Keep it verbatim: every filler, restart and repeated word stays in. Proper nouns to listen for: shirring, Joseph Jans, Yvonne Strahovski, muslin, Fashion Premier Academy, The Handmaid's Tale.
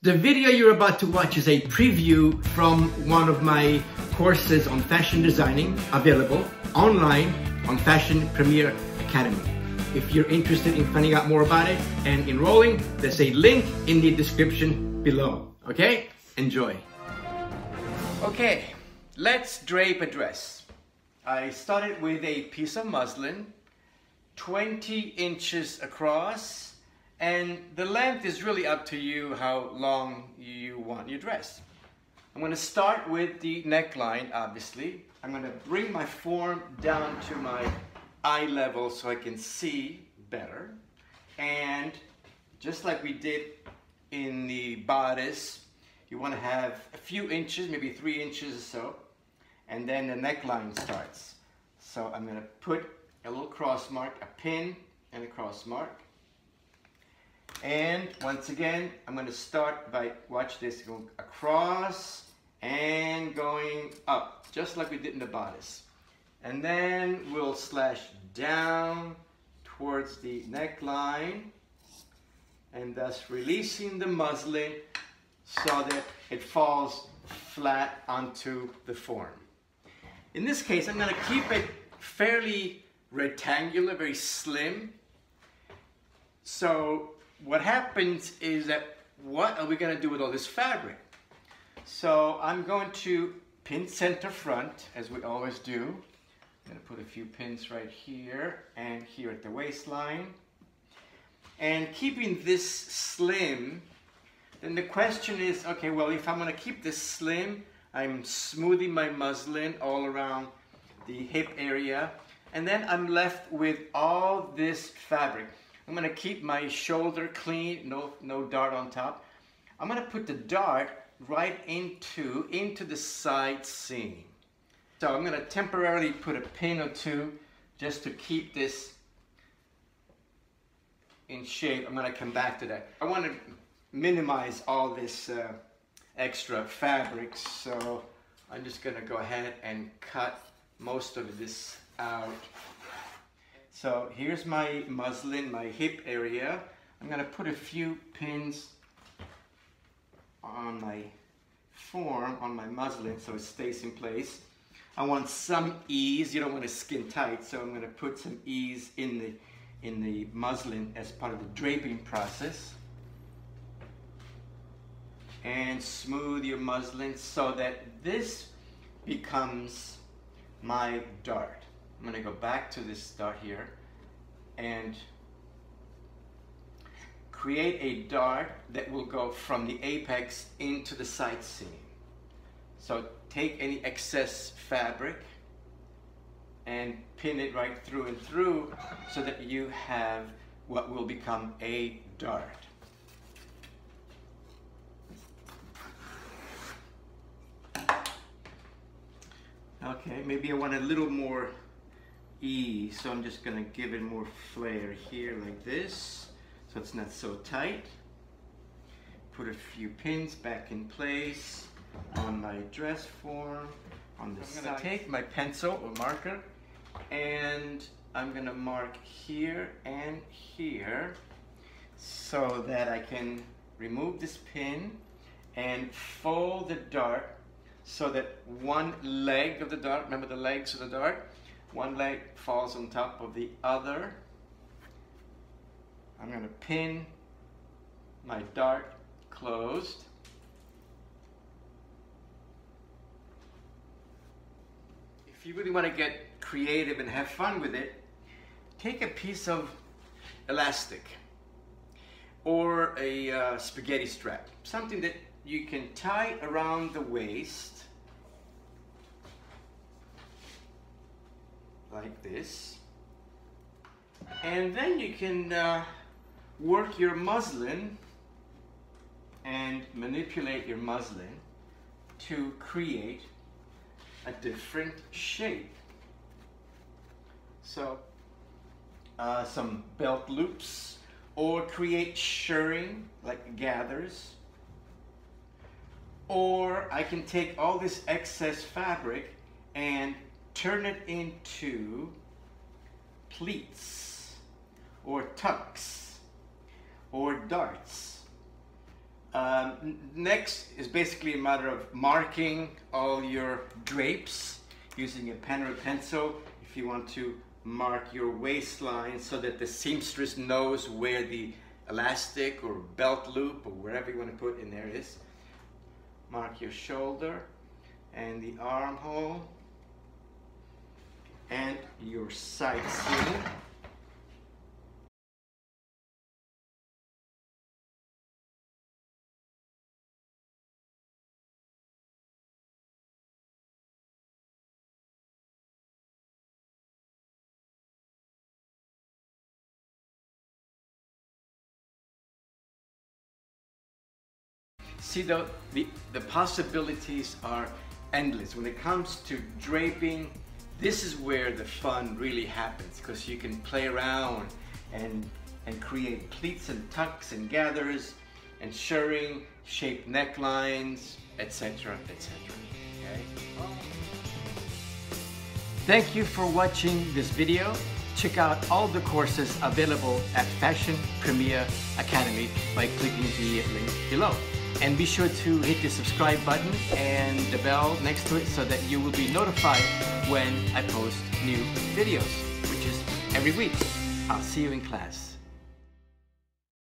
The video you're about to watch is a preview from one of my courses on fashion designing, available online on Fashion Premier Academy. If you're interested in finding out more about it and enrolling, there's a link in the description below. Okay? Enjoy. Okay, let's drape a dress. I started with a piece of muslin, twenty inches across, and the length is really up to you how long you want your dress. I'm going to start with the neckline, obviously. I'm going to bring my form down to my eye level so I can see better. And just like we did in the bodice, you want to have a few inches, maybe three inches or so, and then the neckline starts. So I'm going to put a little cross mark, a pin and a cross mark. And once again, I'm going to start by, watch this, going across and going up, just like we did in the bodice. And then we'll slash down towards the neckline and thus releasing the muslin so that it falls flat onto the form. In this case, I'm going to keep it fairly rectangular, very slim. So what happens is that what are we going to do with all this fabric? So I'm going to pin center front as we always do. I'm going to put a few pins right here and here at the waistline. And keeping this slim, then the question is, okay, well, if I'm going to keep this slim, I'm smoothing my muslin all around the hip area, and then I'm left with all this fabric. I'm going to keep my shoulder clean, no, no dart on top. I'm going to put the dart right into, into the side seam. So I'm going to temporarily put a pin or two just to keep this in shape. I'm going to come back to that. I want to minimize all this uh, extra fabric, so I'm just going to go ahead and cut most of this out. So here's my muslin, my hip area. I'm going to put a few pins on my form, on my muslin, so it stays in place. I want some ease. You don't want it skin tight, so I'm going to put some ease in the, in the muslin as part of the draping process. And smooth your muslin so that this becomes my dart. I'm going to go back to this dart here and create a dart that will go from the apex into the side seam. So take any excess fabric and pin it right through and through so that you have what will become a dart. Okay, maybe I want a little more ease, so I'm just going to give it more flair here like this, so it's not so tight. Put a few pins back in place on my dress form, on the side. I'm going to take my pencil or marker and I'm going to mark here and here so that I can remove this pin and fold the dart so that one leg of the dart, remember the legs of the dart, one leg falls on top of the other. I'm going to pin my dart closed. If you really want to get creative and have fun with it, take a piece of elastic or a uh, spaghetti strap, something that you can tie around the waist like this, and then you can uh, work your muslin and manipulate your muslin to create a different shape. So uh, some belt loops, or create shirring like gathers, or I can take all this excess fabric and turn it into pleats or tucks or darts. Um, next is basically a matter of marking all your drapes using a pen or a pencil if you want to mark your waistline so that the seamstress knows where the elastic or belt loop or wherever you want to put in there is. Mark your shoulder and the armhole and your side seam. See, though, the, the possibilities are endless. When it comes to draping, this is where the fun really happens, because you can play around and, and create pleats and tucks and gathers and shirring, shaped necklines, et cetera, et cetera. Okay? Thank you for watching this video. Check out all the courses available at Fashion Premier Academy by clicking the link below. And be sure to hit the subscribe button and the bell next to it so that you will be notified when I post new videos, which is every week. I'll see you in class.